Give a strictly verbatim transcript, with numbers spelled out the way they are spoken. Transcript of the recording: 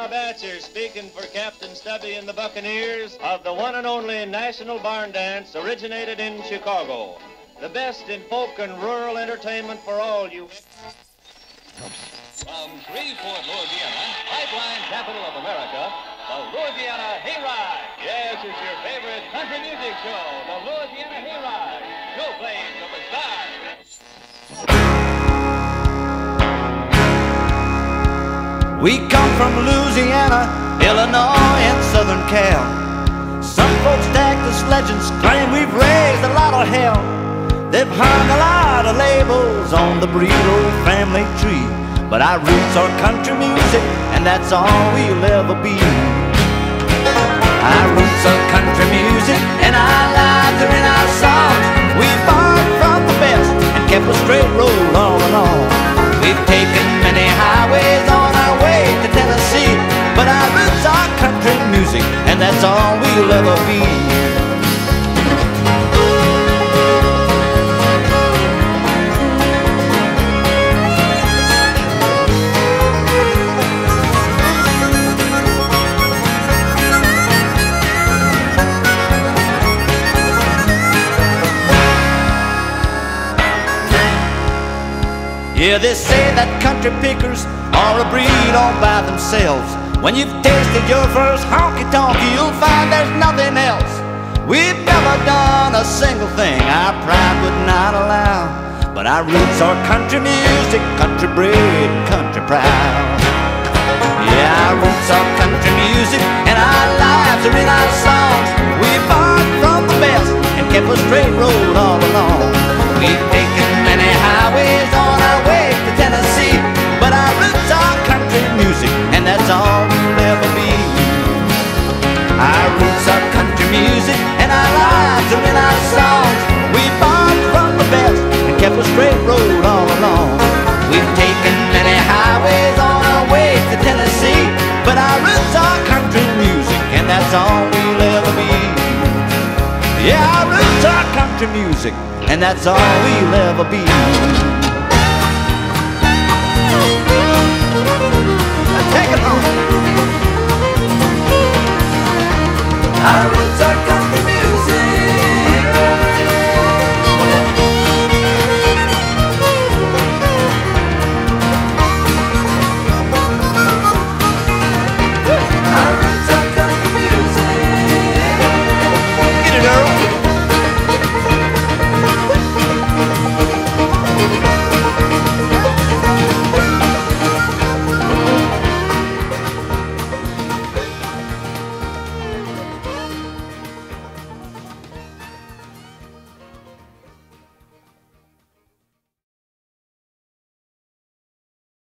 Bob Atcher speaking for Captain Stubby and the Buccaneers of the one and only National Barn Dance, originated in Chicago. The best in folk and rural entertainment for all you. From Shreveport, Louisiana, pipeline capital of America, the Louisiana Hayride. Yes, it's your favorite country music show, the Louisiana Hayride. Show playing from the stars. We come from Louisiana, Illinois, and Southern Cal. Some folks tag us legends, claim we've raised a lot of hell. They've hung a lot of labels on the breed old family tree. But our roots are country music, and that's all we'll ever be. Our roots are country music, and our lives are in our songs. We've borrowed from the best and kept a straight road all along. We've taken many highways on our way to Tennessee, but our roots are country music, and that's all we'll ever be. Yeah, they say that country pickers are a breed all by themselves. When you've tasted your first honky-tonk, you'll find there's nothing else. We've never done a single thing our pride would not allow, but our roots are country music, country breed, country proud. Yeah, our roots are country music, and our lives are in our songs. We borrowed from the best and kept a straight road all along. We've taken many highways on our way to Tennessee, but our roots are country music, and that's all we'll ever be. Our roots are country music, and our lives are in our songs. We borrowed from the best and kept a straight road all along. We've taken many highways on our way to Tennessee, but our roots are country music, and that's all we'll ever be. Yeah, our roots are country music, and that's all we'll ever be. Now take it home. Our roots are country.